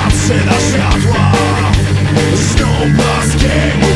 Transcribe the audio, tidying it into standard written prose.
Patrzę na światła, znów was kiełuje.